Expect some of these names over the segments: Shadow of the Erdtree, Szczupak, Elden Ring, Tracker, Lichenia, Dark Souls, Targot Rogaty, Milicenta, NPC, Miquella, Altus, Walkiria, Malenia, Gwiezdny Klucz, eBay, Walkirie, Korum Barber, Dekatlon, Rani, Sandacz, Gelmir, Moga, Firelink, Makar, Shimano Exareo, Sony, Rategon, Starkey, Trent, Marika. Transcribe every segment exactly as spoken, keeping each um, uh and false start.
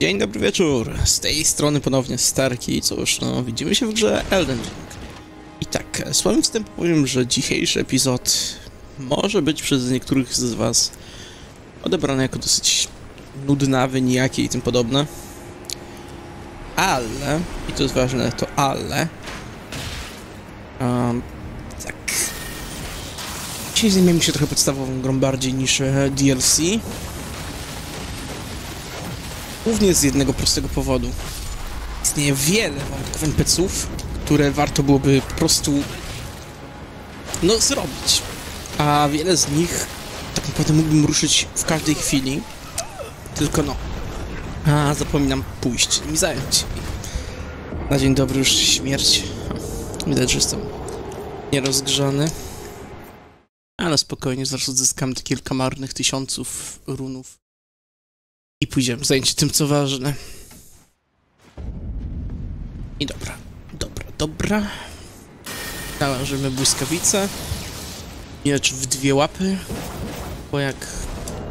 Dzień dobry wieczór, z tej strony ponownie Starkey i cóż, no widzimy się w grze Elden Ring. I tak, słabym wstępem powiem, że dzisiejszy epizod może być przez niektórych z was odebrany jako dosyć nudnawy, nijaki i tym podobne. Ale, i to jest ważne, to ale... Um, tak... Dzisiaj zajmiemy się trochę podstawową grą bardziej niż D L C. Głównie z jednego prostego powodu. Istnieje wiele wątków N P C ów, które warto byłoby po prostu... no, zrobić. A wiele z nich tak naprawdę mógłbym ruszyć w każdej chwili. Tylko no... a, zapominam pójść i zająć. Na dzień dobry już śmierć. Widać, że jestem nierozgrzany. Ale spokojnie, zaraz odzyskam te kilka marnych tysiąców runów. I pójdziemy zająć się tym, co ważne. I dobra, dobra, dobra. Nałożymy błyskawicę. Miecz w dwie łapy. Bo jak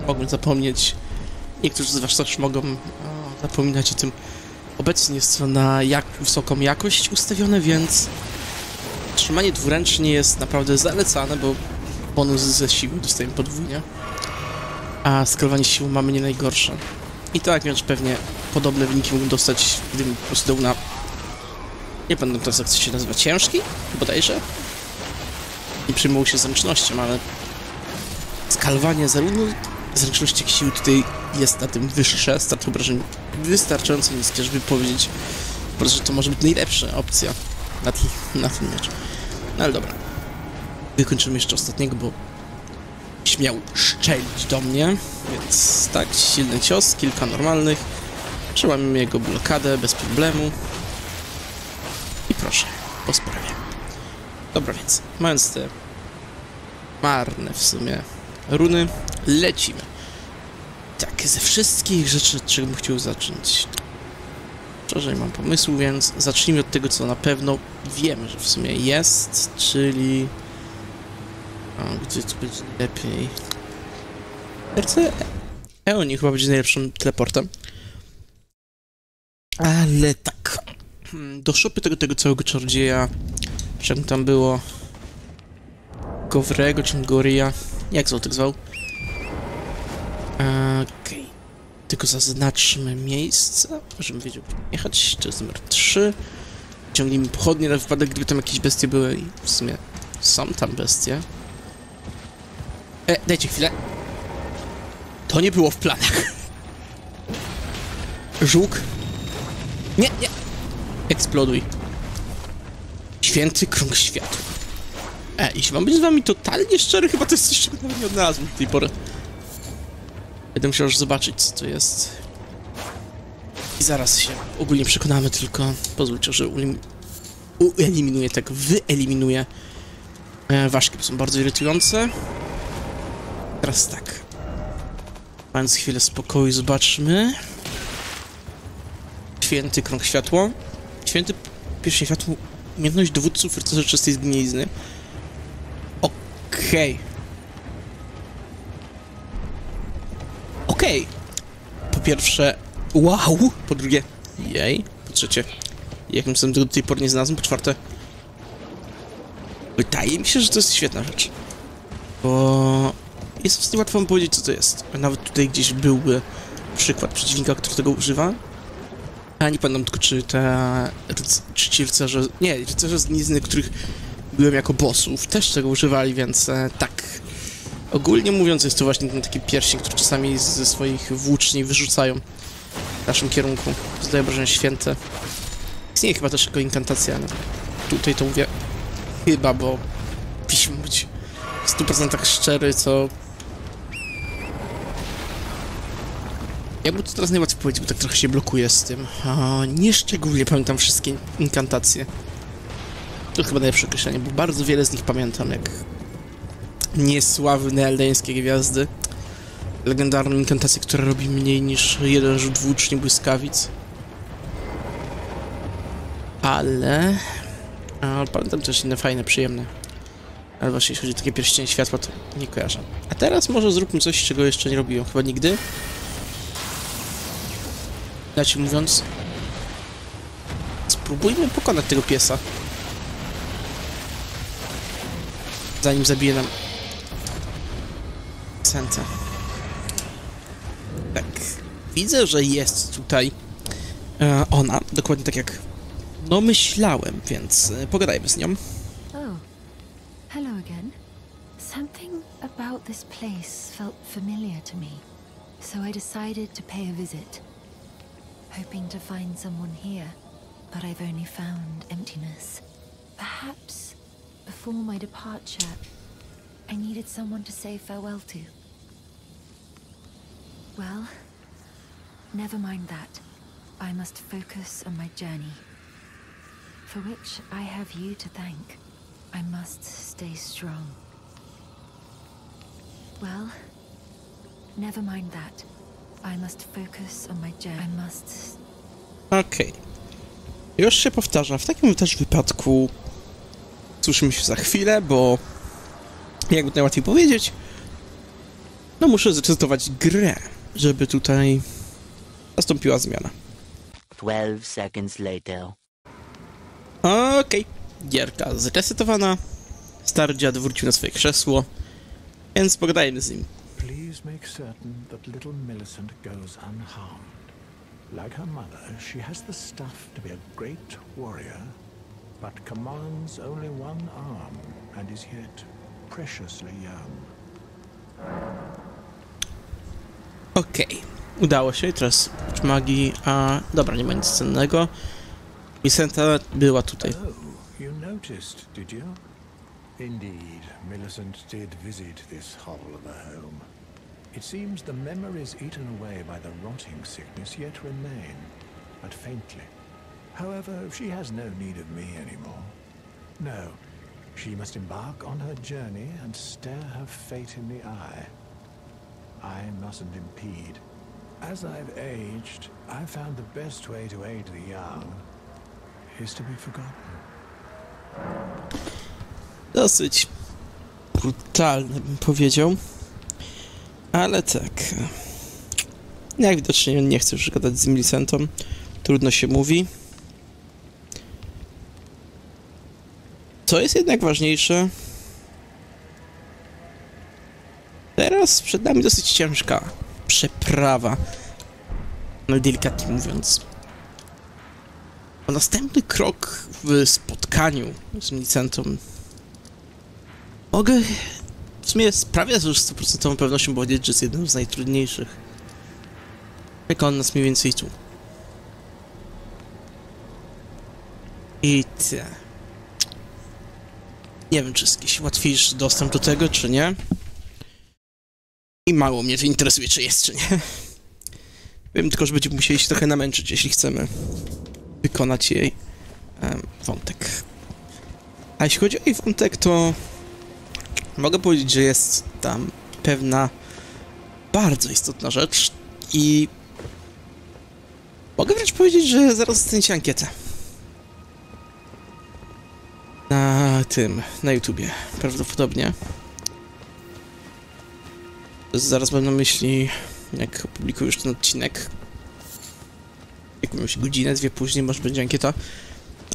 mogłem zapomnieć, niektórzy z was też mogą o, zapominać o tym. Obecnie jest to na jak wysoką jakość ustawione, więc trzymanie dwuręcznie jest naprawdę zalecane, bo bonus ze siły dostajemy podwójnie. A skalowanie sił mamy nie najgorsze. I tak, więc pewnie podobne wyniki mógł dostać, gdybym po prostu dał na... nie pamiętam teraz, jak się nazywa, ciężki? Bodajże? Nie przyjmował się zręcznością, ale... skalowanie zarówno zręczności, jak sił tutaj jest na tym wyższe, start obrażeń wystarczająco niskie, żeby powiedzieć po prostu, że to może być najlepsza opcja na, na ten mecz. No ale dobra. Wykończymy jeszcze ostatniego, bo... śmiał szczelić do mnie, więc tak, silny cios, kilka normalnych. Przełamimy jego blokadę bez problemu. I proszę, po sprawie. Dobra, więc mając te marne w sumie runy, lecimy. Tak, ze wszystkich rzeczy, czego bym chciał zacząć. Szczerze nie mam pomysłu, więc zacznijmy od tego, co na pewno wiemy, że w sumie jest, czyli... a, gdzie to będzie lepiej? Serce Eoni chyba będzie najlepszym teleportem. Ale tak. Do szopy tego, tego całego czarodzieja. Czemu tam było? Gowrego, czy Goria? Jak złotek zwał? Okej. Okay. Tylko zaznaczmy miejsce, żebym wiedział, gdzie jechać. To jest numer trzy. Ciągnijmy pochodnie na wypadek, gdyby tam jakieś bestie były. I w sumie są tam bestie. E, dajcie chwilę. To nie było w planach. Żółk. Nie, nie. Eksploduj. Święty krąg światła. E, jeśli mam być z wami totalnie szczery, chyba to jest coś, czego nawet nie odnalazłem do tej pory. Będę musiał już zobaczyć, co to jest. I zaraz się ogólnie przekonamy, tylko pozwólcie, że ueliminuję, tak, wyeliminuję. E, ważki, bo są bardzo irytujące. Teraz tak. Mając chwilę spokoju, zobaczmy. Święty krąg światła. Święty pierwsze światło. Umiejętność dowódców rycerzy czystej zgnilizny. Okej. Okej. Po pierwsze, wow. Po drugie, jej. Po trzecie, jakim sobie do tej pory nie znalazłem. Po czwarte, wydaje mi się, że to jest świetna rzecz. Bo... jest w sumie łatwo wam powiedzieć, co to jest. Nawet tutaj gdzieś byłby przykład przeciwnika, który tego używa. A nie pamiętam tylko, czy te... czy ci rycerze... nie, rycerze z nizny, których byłem jako bossów, też tego używali, więc e, tak. Ogólnie mówiąc, jest to właśnie ten taki pierścień, który czasami ze swoich włóczni wyrzucają w naszym kierunku. Zdaje obrażenia święte. Istnieje chyba też jako inkantacja, no. Tutaj to mówię... chyba, bo... piszę być w stu procentach szczery, co... jakby to teraz najłatwiej powiedzieć, bo tak trochę się blokuje z tym. O, nie szczególnie pamiętam wszystkie inkantacje. To chyba najlepsze określenie, bo bardzo wiele z nich pamiętam, jak... niesławne eldeńskie gwiazdy. Legendarną inkantację, która robi mniej niż jeden rzut włóczni błyskawic. Ale... ale pamiętam też inne fajne, przyjemne. Ale właśnie, jeśli chodzi o takie pierścienie światła, to nie kojarzę. A teraz może zróbmy coś, czego jeszcze nie robiłem chyba nigdy. inaczej mówiąc. Spróbujmy pokonać tego piesa. Zanim zabije nam Senta. Tak. Widzę, że jest tutaj e, ona, dokładnie tak jak no myślałem, więc e, pogadajmy z nią. Oh. Hello again. Something about this place felt familiar to me. So I decided to pay a visit. Hoping to find someone here, but I've only found emptiness. Perhaps before my departure, I needed someone to say farewell to. Well, never mind that. I must focus on my journey, for which I have you to thank. I must stay strong. Well, never mind that. I must focus on my journey. I must... Okej. Już się powtarza. W takim też wypadku słyszymy się za chwilę, bo jakby to najłatwiej powiedzieć, no muszę zacytować grę, żeby tutaj nastąpiła zmiana. twelve seconds later. Okej, okay. Gierka zresetowana. Stary dziad wrócił na swoje krzesło, więc pogadajmy z nim. Please make certain that little Milicent goes unharmed. Like her mother, she has the stuff to be a great warrior, but commands only one arm and is yet preciously young. Okej, okay. Udało się, teraz magii, a dobra, nie ma nic cennego. Milicenta była tutaj. Oh, you noticed, did you? Indeed, Milicent did visit this hovel of a home. It seems the memories eaten away by the rotting sickness yet remain, but faintly. However, she has no need of me anymore. No, she must embark on her journey and stare her fate in the eye. I mustn't impede. As I've aged, I've found the best way to aid the young is to be forgotten. Dosyć brutalny, bym powiedział. Ale tak... Jak widocznie nie chcę już gadać z Milicentą. Trudno się mówi. Co jest jednak ważniejsze... Teraz przed nami dosyć ciężka przeprawa. No delikatnie mówiąc. A następny krok w spotkaniu z Milicentą... Mogę... W sumie sprawia z już stuprocentową pewnością powiedzieć, że jest jednym z najtrudniejszych. Czeka on nas mniej więcej tu. I te... Nie wiem, czy jest jakiś łatwiejszy dostęp do tego, czy nie. I mało mnie to interesuje, czy jest, czy nie. Wiem tylko, że będziemy musieli się trochę namęczyć, jeśli chcemy wykonać jej um, wątek. A jeśli chodzi o jej wątek, to... Mogę powiedzieć, że jest tam pewna bardzo istotna rzecz i mogę wręcz powiedzieć, że zaraz zdjęcie ankietę na tym, na YouTubie prawdopodobnie. Zaraz mam na myśli, jak opublikuję już ten odcinek, jak mam się godzinę, dwie później, może będzie ankieta,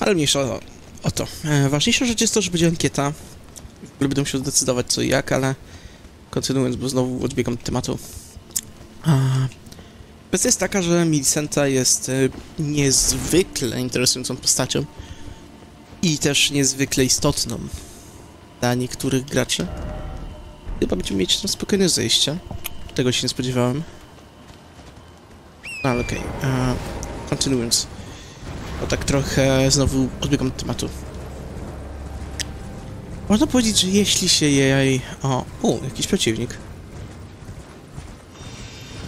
ale mniejsza o, o to. Ważniejsza rzecz jest to, że będzie ankieta. W ogóle będę musiał zdecydować co i jak, ale kontynuując, bo znowu odbiegam od tematu. Kwestia jest taka, że Milicenta jest niezwykle interesującą postacią i też niezwykle istotną dla niektórych graczy. Chyba będziemy mieć tam spokojne zejście. Tego się nie spodziewałem. Ale okej. Okay. Kontynuując. Bo tak trochę znowu odbiegam od tematu. Można powiedzieć, że jeśli się jej... O, u, jakiś przeciwnik.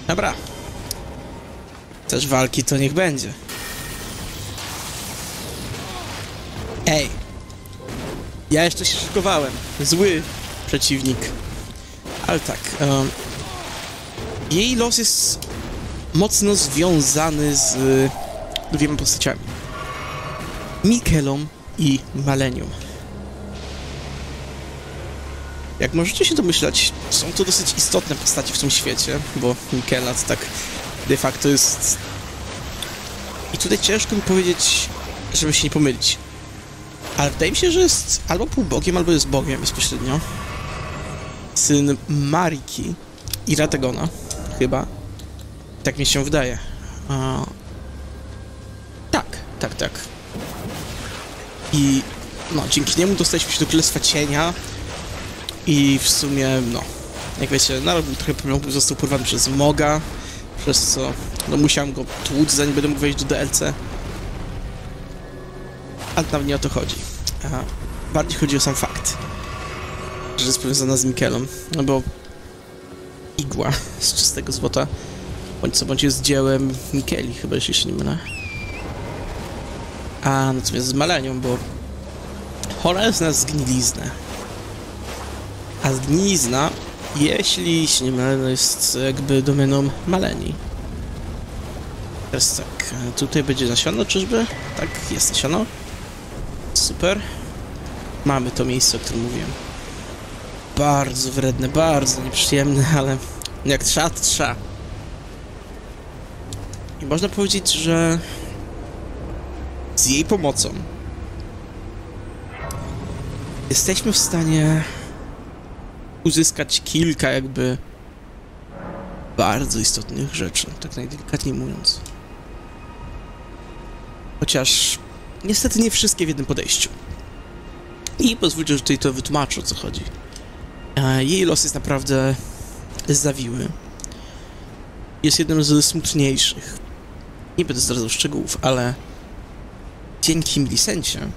Dobra. Też walki to niech będzie. Ej. Ja jeszcze się szykowałem. Zły przeciwnik. Ale tak. Um, jej los jest mocno związany z dwiema postaciami. Miquellą i Malenią. Jak możecie się domyślać, są to dosyć istotne postaci w tym świecie, bo Miquella to tak de facto jest I tutaj ciężko mi powiedzieć, żeby się nie pomylić. Ale wydaje mi się, że jest albo półbogiem, albo jest bogiem bezpośrednio. Syn Mariki i Rategona, chyba. Tak mi się wydaje. Uh, tak, tak, tak. I no, dzięki niemu dostaliśmy się do Królestwa Cienia. I w sumie, no, jak wiecie, narobił trochę problemów, został porwany przez Moga, przez co no, musiałem go tłuc, zanim będę mógł wejść do D L C. Ale tam nie o to chodzi. Aha. Bardziej chodzi o sam fakt, że jest powiązana z Miquelą, no bo igła z czystego złota, bądź co bądź jest dziełem Miqueli, chyba, jeśli się nie mylę. A natomiast z Malenią, bo chora jest na zgniliznę. A zgnilizna, jeśli się nie mylę, jest jakby domeną Maleni. Teraz tak, tutaj będzie nasiano, czyżby? Tak, jest nasiano. Super. Mamy to miejsce, o którym mówiłem. Bardzo wredne, bardzo nieprzyjemne, ale jak trza, trza. I można powiedzieć, że z jej pomocą jesteśmy w stanie uzyskać kilka jakby bardzo istotnych rzeczy, tak najdelikatniej mówiąc. Chociaż niestety nie wszystkie w jednym podejściu. I pozwólcie, że tutaj to wytłumaczę, o co chodzi. Jej los jest naprawdę zawiły. Jest jednym z smutniejszych. Nie będę zdradzał szczegółów, ale dzięki Milicencie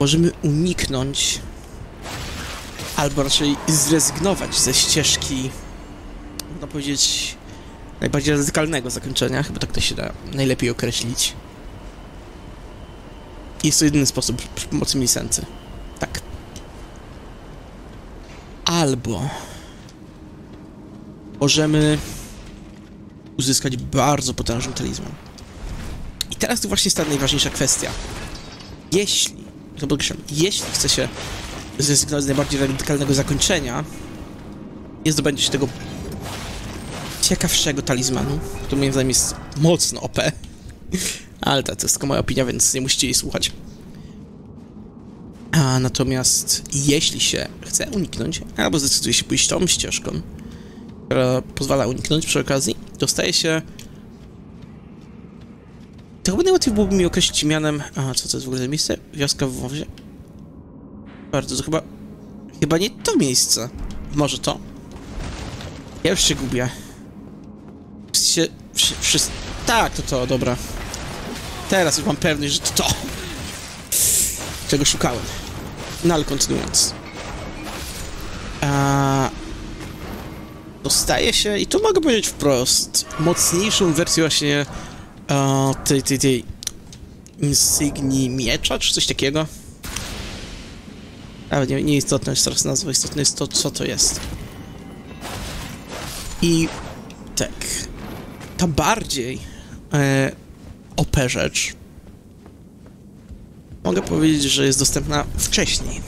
możemy uniknąć, albo raczej zrezygnować ze ścieżki, można powiedzieć, najbardziej radykalnego zakończenia, chyba tak to się da najlepiej określić. Jest to jedyny sposób przy pomocy Milicenty. Tak. Albo możemy uzyskać bardzo potężny talizman. I teraz tu właśnie jest ta najważniejsza kwestia. Jeśli, to podkreślam, jeśli chce się zrezygnować z najbardziej radykalnego zakończenia, nie zdobędzie się tego ciekawszego talizmanu, który moim zdaniem jest mocno O P. Ale to jest tylko moja opinia, więc nie musicie jej słuchać. A natomiast jeśli się chce uniknąć, albo zdecyduje się pójść tą ścieżką, która pozwala uniknąć przy okazji, dostaje się... To chyba najłatwiej byłoby mi określić mianem... A, co to jest w ogóle za miejsce? Wioska w Wozie? Bardzo, to chyba... Chyba nie to miejsce. Może to? Ja już się gubię. Wszyscy się... Wszy, wszyscy... Tak, to to, dobra. Teraz już mam pewność, że to to! Czego szukałem. No ale kontynuując. Eee... Dostaje się, i tu mogę powiedzieć wprost, mocniejszą wersję właśnie e, tej, tej, tej insygnii miecza, czy coś takiego. Ale nie, nie istotne jest teraz nazwa, istotne jest to, co to jest. I tak, ta bardziej e, O P rzecz, mogę powiedzieć, że jest dostępna wcześniej,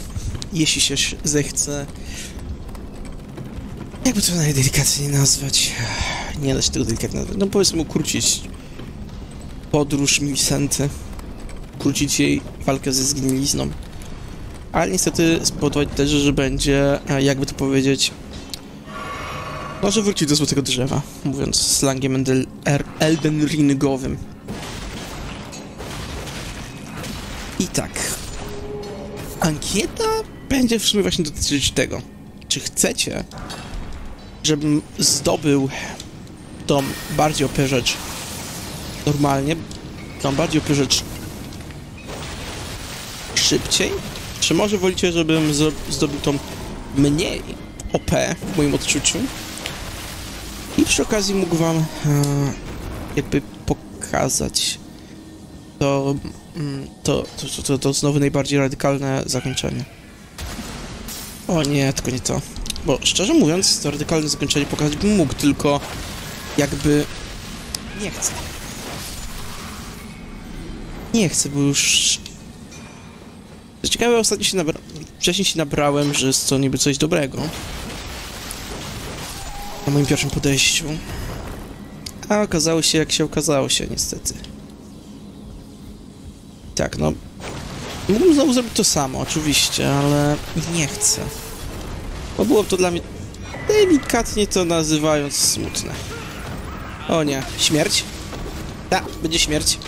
jeśli się zechce. Jakby to najdelikatniej nazwać? Nie da się tego delikatnie nazwać. No powiedzmy ukrócić podróż Milicenty, ukrócić jej walkę ze zgnilizną. Ale niestety spowodować też, że będzie, jakby to powiedzieć, no, że wróci do złotego drzewa, mówiąc slangiem Elden Ringowym. I tak, ankieta będzie w sumie właśnie dotyczyć tego, czy chcecie, żebym zdobył tą bardziej O P rzecz normalnie, tą bardziej O P rzecz szybciej, czy może wolicie, żebym zdobył tą mniej O P w moim odczuciu i przy okazji mógł wam e, jakby pokazać to, to, to, to, to znowu najbardziej radykalne zakończenie. O nie, tylko nie to. Bo szczerze mówiąc, to radykalne zakończenie pokazać bym mógł, tylko jakby nie chcę. Nie chcę, bo już... Co ciekawe, ostatnio się nabra... wcześniej się nabrałem, że jest to niby coś dobrego. Na moim pierwszym podejściu. A okazało się, jak się okazało się, niestety. Tak, no... Mógłbym znowu zrobić to samo, oczywiście, ale nie chcę. Bo było to dla mnie, delikatnie to nazywając, smutne. O nie, śmierć? Tak, będzie śmierć.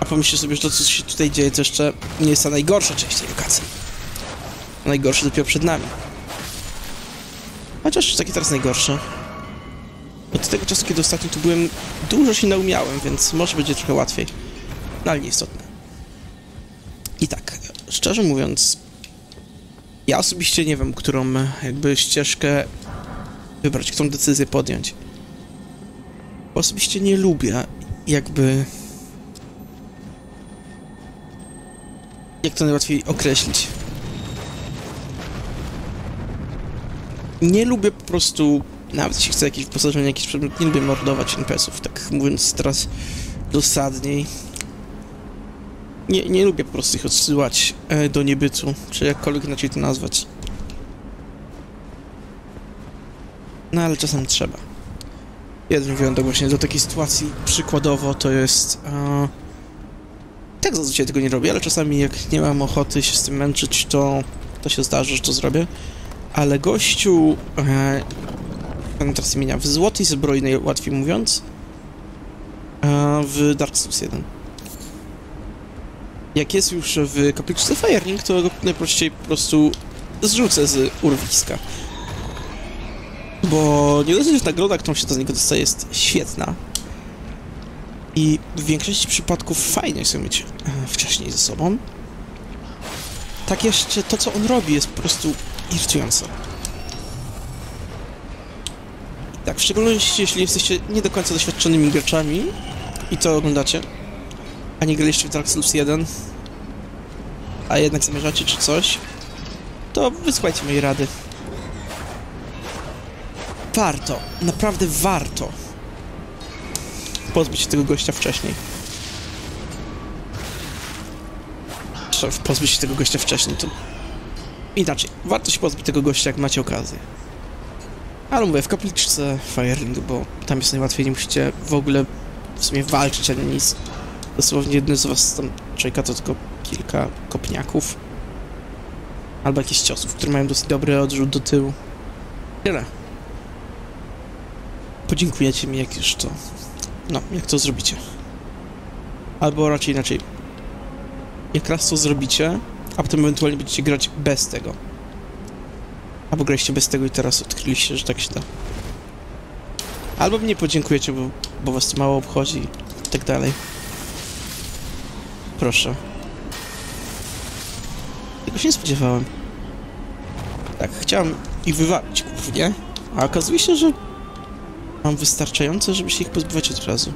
A pomyślcie sobie, że to, co się tutaj dzieje, to jeszcze nie jest ta najgorsza część tej lokacji. Najgorsze dopiero przed nami. Chociaż takie teraz najgorsze. Od tego czasu, kiedy ostatnio tu byłem, dużo się naumiałem, więc może będzie trochę łatwiej. No ale nieistotne. I tak, szczerze mówiąc, ja osobiście nie wiem, którą jakby ścieżkę wybrać, którą decyzję podjąć. Bo osobiście nie lubię jakby... Jak to najłatwiej określić? Nie lubię po prostu... Nawet jeśli chcę jakieś wyposażenie, jakiś przedmiot, nie lubię mordować en pe esów, tak mówiąc teraz dosadniej. Nie, nie lubię po prostu ich odsyłać e, do niebytu, czy jakkolwiek inaczej to nazwać. No ale czasem trzeba. Jeden wyjątek właśnie do takiej sytuacji przykładowo to jest... E, tak zazwyczaj tego nie robię, ale czasami jak nie mam ochoty się z tym męczyć, to, to się zdarzy, że to zrobię. Ale gościu... E, teraz imienia, w złotej zbroi, najłatwiej mówiąc, w Dark Souls jeden. Jak jest już w kapliczce Firelink, to go najprościej po prostu zrzucę z urwiska. Bo nie dosyć, że nagroda, którą się do niego dostaje, jest świetna. I w większości przypadków fajnie jest ją mieć wcześniej ze sobą. Tak jeszcze to, co on robi, jest po prostu irytujące. Tak, w szczególności jeśli jesteście nie do końca doświadczonymi graczami i to oglądacie, a nie graliście w Dark Souls jeden, a jednak zamierzacie czy coś, to wysłuchajcie mojej rady. Warto, naprawdę warto pozbyć się tego gościa wcześniej. Trzeba pozbyć się tego gościa wcześniej, to... Inaczej, warto się pozbyć tego gościa, jak macie okazję. Ale mówię, w kapliczce Firelink, bo tam jest najłatwiej, nie musicie w ogóle w sumie walczyć ani nic. Dosłownie jedno z was tam czeka to tylko kilka kopniaków. Albo jakichś ciosów, które mają dosyć dobry odrzut do tyłu. Tyle. Podziękujecie mi, jak już to... No, jak to zrobicie. Albo raczej inaczej. Jak raz to zrobicie, a potem ewentualnie będziecie grać bez tego. Albo graliście bez tego i teraz odkryliście, że tak się da. Albo mnie podziękujecie, bo, bo was to mało obchodzi i tak dalej. Proszę. Tego się nie spodziewałem. Tak, chciałem ich wywalić głównie, a okazuje się, że mam wystarczająco, żeby się ich pozbywać od razu.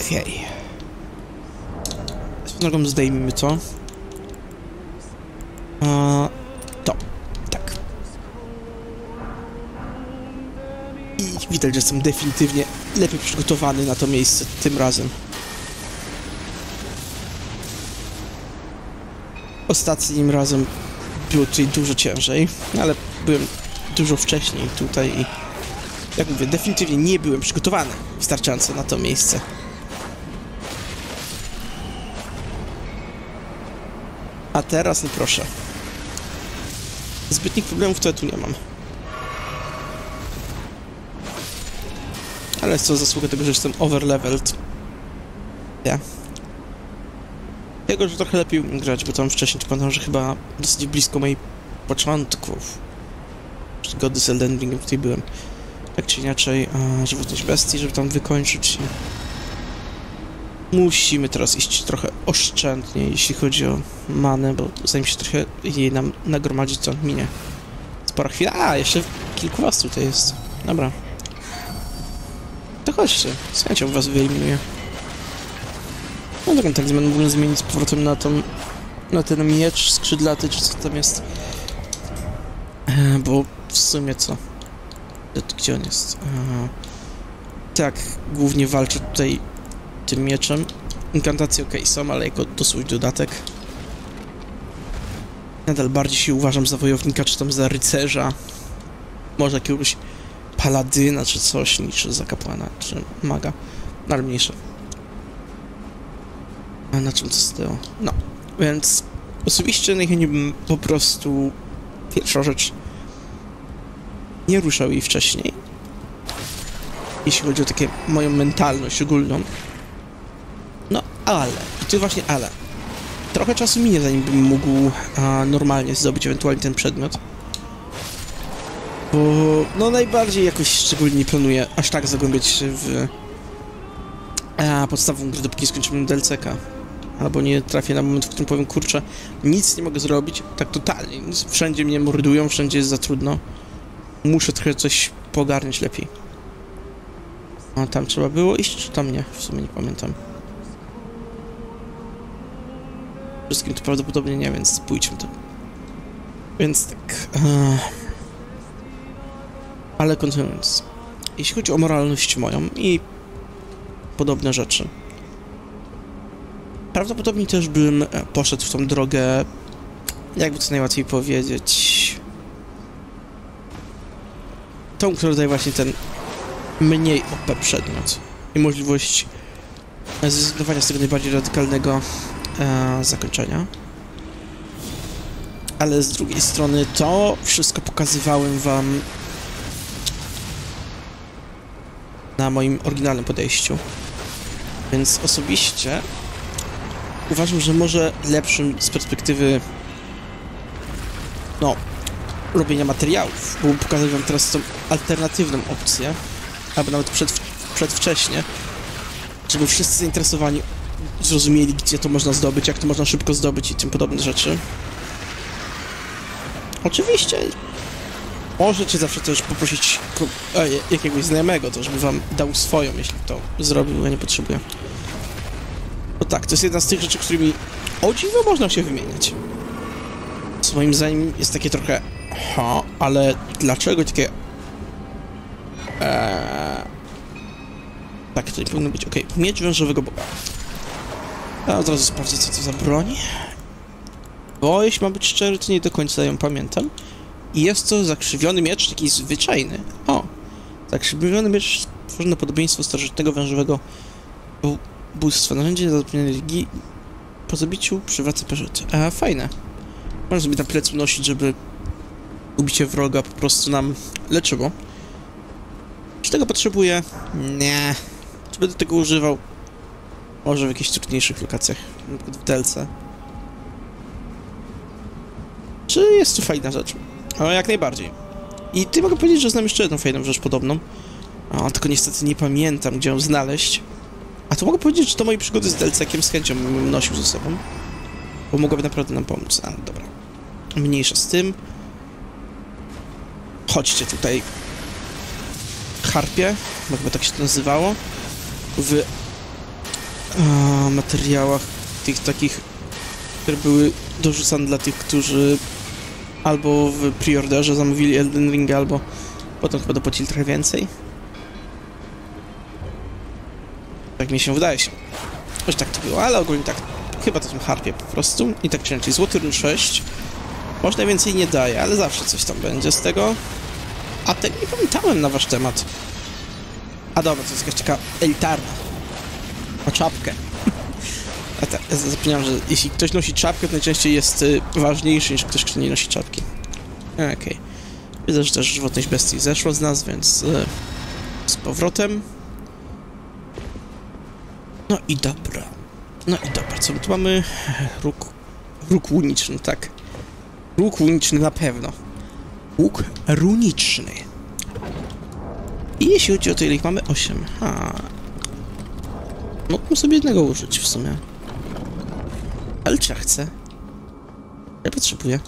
Okej. Okay. Drogą zdejmijmy to. Eee, to. Tak. I widać, że jestem definitywnie lepiej przygotowany na to miejsce tym razem. Ostatnim razem było tutaj dużo ciężej, ale byłem dużo wcześniej tutaj i... Jak mówię, definitywnie nie byłem przygotowany wystarczająco na to miejsce. A teraz, no proszę. Zbytnich problemów to ja tu nie mam. Ale jest to zasługa tego, że jestem overleveled. Ja. Tego, że trochę lepiej umiem grać, bo tam wcześniej czy pamiętam, że chyba dosyć blisko moich początków przygody z Elden Ringiem tutaj byłem. Tak czy inaczej, a, żeby coś bestii, żeby tam wykończyć. Musimy teraz iść trochę oszczędniej, jeśli chodzi o manę, bo zanim się trochę jej nam nagromadzi, to minie spora chwila. A, jeszcze kilku was tutaj jest. Dobra. To chodźcie, z chęcią was wyeliminuję. No drogą talizman mógłbym zmienić z powrotem na tą... na ten miecz skrzydlaty, czy co tam jest. E, bo w sumie co? Gdzie on jest? Aha. Tak, głównie walczę tutaj tym mieczem. Inkantacje ok są, ale jako dosłownie dodatek. Nadal bardziej się uważam za wojownika, czy tam za rycerza. Może jakiegoś paladyna, czy coś, niż za kapłana, czy maga. No, ale mniejsze. A na czym to stało? No, więc osobiście najchętniej bym po prostu... Pierwsza rzecz... Nie ruszał jej wcześniej. Jeśli chodzi o takie moją mentalność ogólną. No, ale... I tu właśnie ale. Trochę czasu minie, zanim bym mógł a, normalnie zdobyć ewentualnie ten przedmiot. Bo no najbardziej jakoś szczególnie nie planuję aż tak zagłębiać się w a, podstawą gry, dopóki nie skończymy D L C ka. Albo nie trafię na moment, w którym powiem, kurczę, nic nie mogę zrobić, tak totalnie, wszędzie mnie mordują, wszędzie jest za trudno. Muszę trochę coś pogarniać lepiej. A tam trzeba było iść, czy tam nie? W sumie nie pamiętam. Wszystkim to prawdopodobnie nie, więc pójdźmy to. Więc tak... Uh... Ale kontynuując. Jeśli chodzi o moralność moją i podobne rzeczy. Prawdopodobnie też bym poszedł w tą drogę, jakby to najłatwiej powiedzieć... Tą, która daje właśnie ten mniej O P przedmiot i możliwość zrezygnowania z tego najbardziej radykalnego e, zakończenia. Ale z drugiej strony to wszystko pokazywałem wam na moim oryginalnym podejściu. Więc osobiście uważam, że może lepszym z perspektywy no robienia materiałów, bo pokazuję wam teraz tą alternatywną opcję, albo nawet przed, przedwcześnie, żeby wszyscy zainteresowani zrozumieli, gdzie to można zdobyć, jak to można szybko zdobyć i tym podobne rzeczy. Oczywiście możecie zawsze też poprosić jakiegoś znajomego, to żeby wam dał swoją, jeśli to zrobił, ja nie potrzebuję. No tak, to jest jedna z tych rzeczy, którymi o dziwo można się wymieniać. Co moim zdaniem jest takie trochę... Aha, ale dlaczego takie... Eee... Tak, to nie powinno być. Okej, okay. Miecz wężowego boga. A od razu sprawdzę, co to za broń. Bo jeśli mam być szczery, to nie do końca ją pamiętam. I jest to zakrzywiony miecz, taki zwyczajny. O! Zakrzywiony miecz stworzony na podobieństwo starożytnego wężowego bóstwa. Narzędzie do zapewnienia religii. Po zabiciu przywraca perzyty. A, fajne. Można sobie na plecu nosić, żeby... Ubicie wroga po prostu nam leczyło. Czy tego potrzebuję? Nie. Czy będę tego używał? Może w jakichś trudniejszych lokacjach, na przykład w D L C. Czy jest to fajna rzecz? Ale jak najbardziej. I ty mogę powiedzieć, że znam jeszcze jedną fajną rzecz podobną. A, tylko niestety nie pamiętam, gdzie ją znaleźć. A to mogę powiedzieć, że to moje przygody z D L C kiem z chęcią bym nosił ze sobą. Bo mogłaby naprawdę nam pomóc. A, dobra. Mniejsza z tym. Chodźcie tutaj harpie, chyba tak się to nazywało, w a, materiałach tych takich, które były dorzucane dla tych, którzy albo w preorderze zamówili Elden Ring, albo potem chyba dopłacili trochę więcej. Tak mi się wydaje się. Choć tak to było, ale ogólnie tak, chyba to są harpie po prostu. I tak czy inaczej, złoty róż sześć. Może najwięcej nie daje, ale zawsze coś tam będzie z tego. A tego nie pamiętałem na wasz temat. A dobra, to jest jakaś taka elitarna. Ma czapkę. A tak, ja zapomniałem, że jeśli ktoś nosi czapkę, to najczęściej jest y, ważniejszy niż ktoś, kto nie nosi czapki. Okej. Okay. Widzę, że też żywotność bestii zeszła z nas, więc y, z powrotem. No i dobra. No i dobra, co my tu mamy? Róg, róg łuniczny, tak. Łuk runiczny na pewno. Łuk runiczny. I jeśli chodzi o to, ile ich mamy? osiem. Ha. Mógłbym sobie jednego użyć w sumie. Ale czy ja chcę? Ja potrzebuję.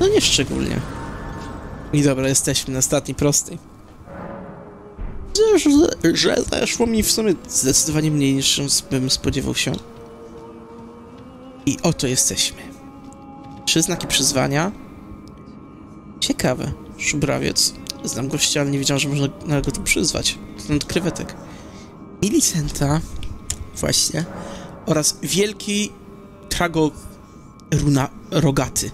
No nie szczególnie. I dobra, jesteśmy na ostatniej prostej. Że, że, że zeszło mi w sumie zdecydowanie mniej niż bym spodziewał się. I oto jesteśmy. Trzy znaki przyzwania. Ciekawe. Szubrawiec. Znam gościa, ale nie wiedziałem, że można go tu przyzwać. Ten od krewetek. Milicenta. Właśnie. Oraz wielki trago... runa rogaty.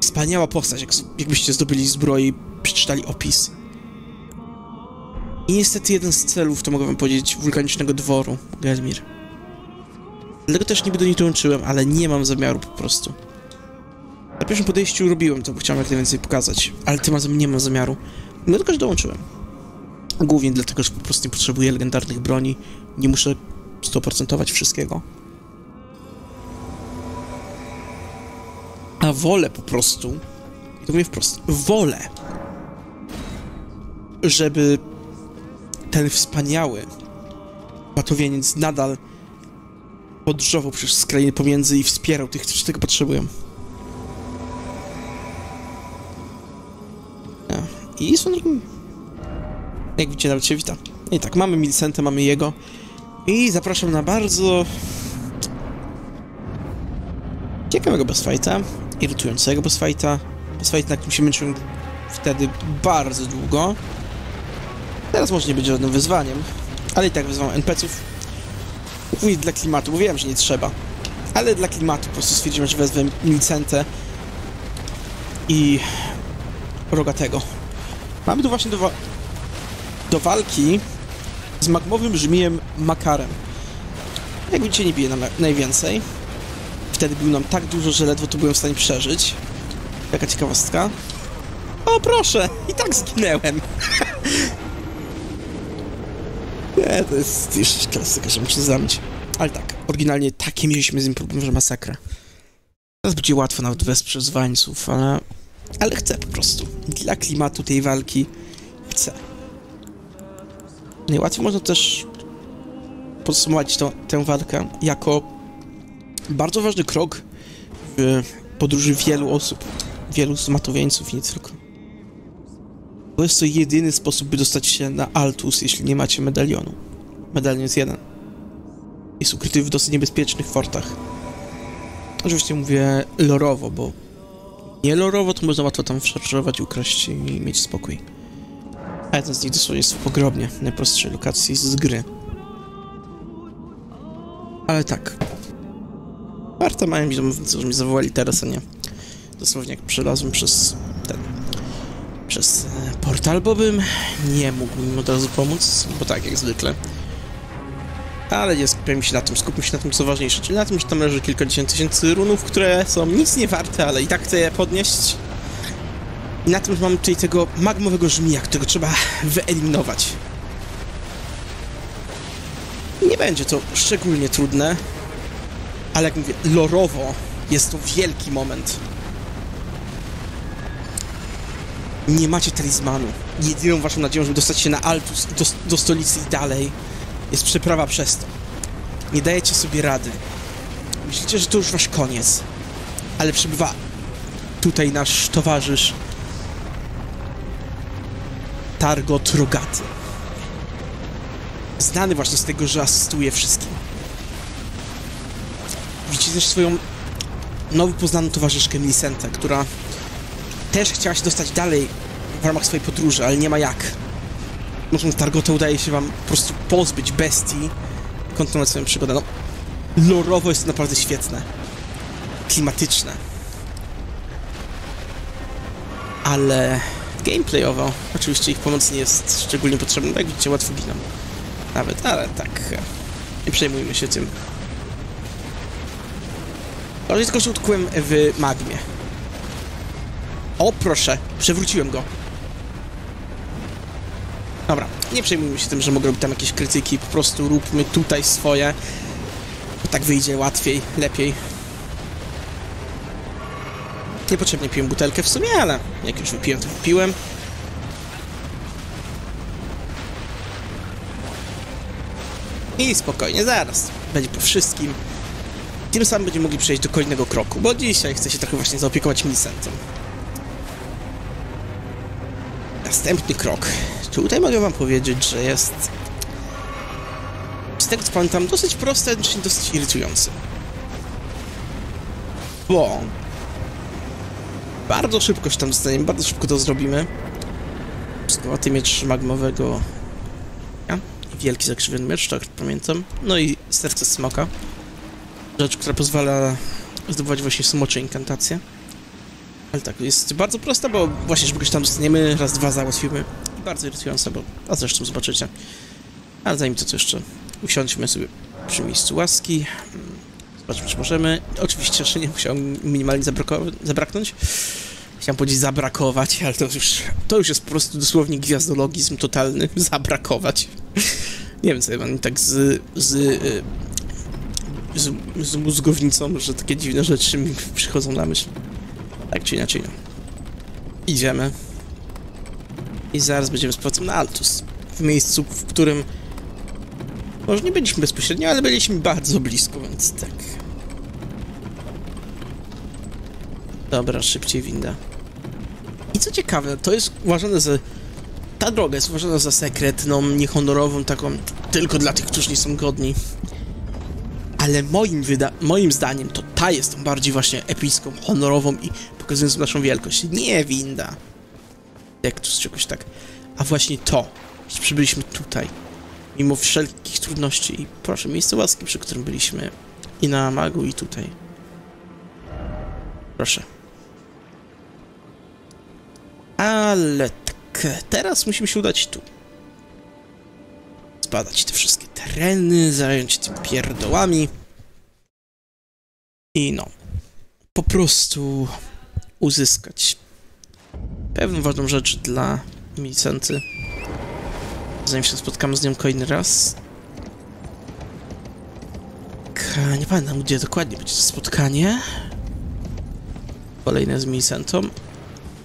Wspaniała postać, jak, jakbyście zdobyli zbroję i przeczytali opis. I niestety jeden z celów, to mogę wam powiedzieć, wulkanicznego dworu Gelmir. Dlatego też niby do niej dołączyłem, ale nie mam zamiaru po prostu. Na pierwszym podejściu robiłem to, bo chciałem jak najwięcej pokazać, ale tym razem nie mam zamiaru. Dlatego też dołączyłem. Głównie dlatego, że po prostu nie potrzebuję legendarnych broni, nie muszę sto procent wszystkiego. A wolę po prostu, to mówię wprost, wolę, żeby ten wspaniały batowieniec nadal podróżował przez skrajnie pomiędzy i wspierał tych, którzy tego potrzebują. A, i są drugim. Jak widzicie, nawet się wita. I tak, mamy Milicentę, mamy jego. I zapraszam na bardzo ciekawego boss fight'a, irytującego boss fight'a, boss fight, na którym się męczyłem wtedy bardzo długo. Teraz może nie być żadnym wyzwaniem, ale i tak wyzwałem en pe ców. Głównie dla klimatu, bo wiem, że nie trzeba. Ale dla klimatu po prostu stwierdziłem, że wezwę Milicentę i Rogatego. Mamy tu właśnie do, wa do walki z magmowym żmijem Makarem. Jak widzicie, nie bije nam najwięcej. Wtedy był nam tak dużo, że ledwo to byłem w stanie przeżyć. Taka ciekawostka. O, proszę! I tak zginęłem! Nie, to jest jeszcze klasyka, że muszę zamknąć. Ale tak, oryginalnie takie mieliśmy z nim problem, że masakra. Teraz będzie łatwo nawet bez przezwańców, ale... Ale chcę po prostu. Dla klimatu tej walki chcę. Najłatwiej można też podsumować to, tę walkę jako bardzo ważny krok w podróży wielu osób, wielu zmatowieńców i nie tylko. To jest to jedyny sposób, by dostać się na Altus, jeśli nie macie medalionu. Medalion jest jeden. Jest ukryty w dosyć niebezpiecznych fortach. Oczywiście mówię lorowo, bo nie lorowo to można łatwo tam wszarżować, ukraść i mieć spokój. A jeden z nich dosłownie jest w pogrobnie, najprostszej lokacji z gry. Ale tak. Warta mają mi, że mi zawołali teraz, a nie. Dosłownie jak przelazłem przez ten... przez portal, bo bym nie mógł im od razu pomóc, bo tak jak zwykle. Ale nie skupiam się na tym, skupmy się na tym co ważniejsze, czyli na tym, że tam leży kilkadziesiąt tysięcy runów, które są nic nie warte, ale i tak chcę je podnieść. I na tym, że mamy tutaj tego magmowego żmija, którego trzeba wyeliminować. Nie będzie to szczególnie trudne, ale jak mówię, lorowo jest to wielki moment. Nie macie talizmanu. Jedyną waszą nadzieją, żeby dostać się na Altus, do, do stolicy i dalej, jest przeprawa przez to. Nie dajecie sobie rady. Myślicie, że to już wasz koniec. Ale przybywa tutaj nasz towarzysz Targot Rogaty. Znany właśnie z tego, że asystuje wszystkim. Widzicie też swoją nowo poznaną towarzyszkę Milicentę, która też chciała się dostać dalej w ramach swojej podróży, ale nie ma jak. Może Targota udaje się wam po prostu pozbyć bestii, kontynuować swoją przygodę. No, lorowo jest to naprawdę świetne. Klimatyczne. Ale gameplayowo oczywiście ich pomoc nie jest szczególnie potrzebna, bo jak widzicie łatwo giną. Nawet, ale tak. Nie przejmujmy się tym. Ale tylko się utkłem w magmie. O, proszę, przewróciłem go. Dobra, nie przejmujmy się tym, że mogę robić tam jakieś krytyki, po prostu róbmy tutaj swoje. Bo tak wyjdzie łatwiej, lepiej. Niepotrzebnie piłem butelkę w sumie, ale jak już wypiłem, to wypiłem. I spokojnie, zaraz. Będzie po wszystkim. Tym samym będziemy mogli przejść do kolejnego kroku, bo dzisiaj chcę się trochę właśnie zaopiekować Milicentą. Następny krok. Tutaj mogę wam powiedzieć, że jest... Z tego co pamiętam, dosyć prosty, a dosyć irytujący. Bo... Bardzo szybko się tam zdaniem, bardzo szybko to zrobimy. Skłaty miecz magmowego... Wielki zakrzywiony miecz, tak pamiętam. No i serce smoka. Rzecz, która pozwala zdobywać właśnie smocze inkantacje. Ale tak, jest bardzo prosta, bo właśnie, żeby gdzieś tam dostaniemy, raz, dwa załatwimy. I bardzo irytująca, bo... a zresztą zobaczycie. Ale zanim to, co jeszcze usiądźmy sobie przy miejscu łaski. Zobaczmy, czy możemy. Oczywiście jeszcze nie musiałem minimalnie zabraknąć. Chciałem powiedzieć zabrakować, ale to już, to już jest po prostu dosłownie gwiazdologizm totalny. Zabrakować. Nie wiem, co ja mam tak z, z, z, z mózgownicą, że takie dziwne rzeczy mi przychodzą na myśl. Tak czy inaczej. Idziemy. I zaraz będziemy z powrotem na Altus. W miejscu, w którym... może nie byliśmy bezpośrednio, ale byliśmy bardzo blisko, więc tak. Dobra, szybciej winda. I co ciekawe, to jest uważane za... ta droga jest uważana za sekretną, niehonorową, taką tylko dla tych, którzy nie są godni. Ale moim, wyda moim zdaniem to ta jest tą bardziej właśnie epicką, honorową i pokazującą naszą wielkość. Nie winda. Jak tu z czegoś tak. A właśnie to, że przybyliśmy tutaj. Mimo wszelkich trudności. I proszę, miejsce łaski, przy którym byliśmy. I na magu, i tutaj. Proszę. Ale tak, teraz musimy się udać tu. Zbadać te wszystkie tereny, zająć się tymi pierdołami. I no. Po prostu uzyskać pewną ważną rzecz dla Milicenty. Zanim się spotkamy z nią kolejny raz. Nie pamiętam, gdzie dokładnie będzie to spotkanie. Kolejne z Milicentą.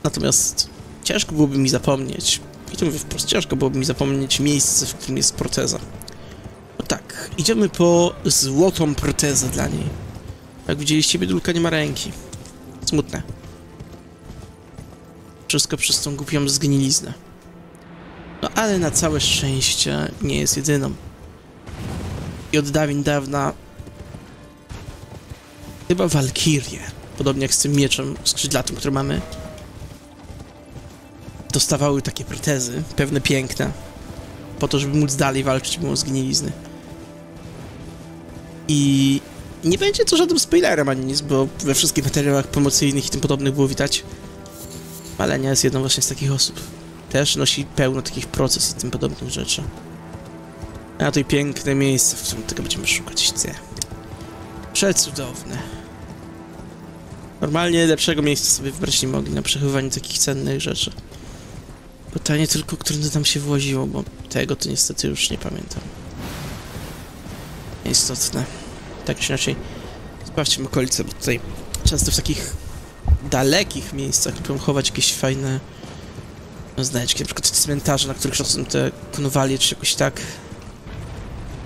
Natomiast ciężko byłoby mi zapomnieć. I to mówię wprost, ciężko byłoby mi zapomnieć miejsce, w którym jest proteza. No tak, idziemy po złotą protezę dla niej. Jak widzieliście, biedulka nie ma ręki. Smutne. Wszystko przez tą głupią zgniliznę. No ale na całe szczęście nie jest jedyną. I od dawien dawna... chyba Walkirie, podobnie jak z tym mieczem skrzydlatym, który mamy, dostawały takie protezy, pewne piękne, po to, żeby móc dalej walczyć mimo zgnilizny. I nie będzie to żadnym spoilerem ani nic, bo we wszystkich materiałach promocyjnych i tym podobnych było widać. Malenia jest jedną właśnie z takich osób. Też nosi pełno takich proces i tym podobnych rzeczy. A tutaj piękne miejsce, w którym tego będziemy szukać. C. Przecudowne. Normalnie lepszego miejsca sobie wybrać nie mogli na przechowywanie takich cennych rzeczy. Pytanie tylko, które tam się właziło, bo tego to niestety już nie pamiętam. Istotne. Tak czy inaczej, sprawdźmy okolice, bo tutaj często w takich dalekich miejscach lubią chować jakieś fajne... znajdźki, na przykład cmentarze, na których są te konowalie, czy jakoś tak.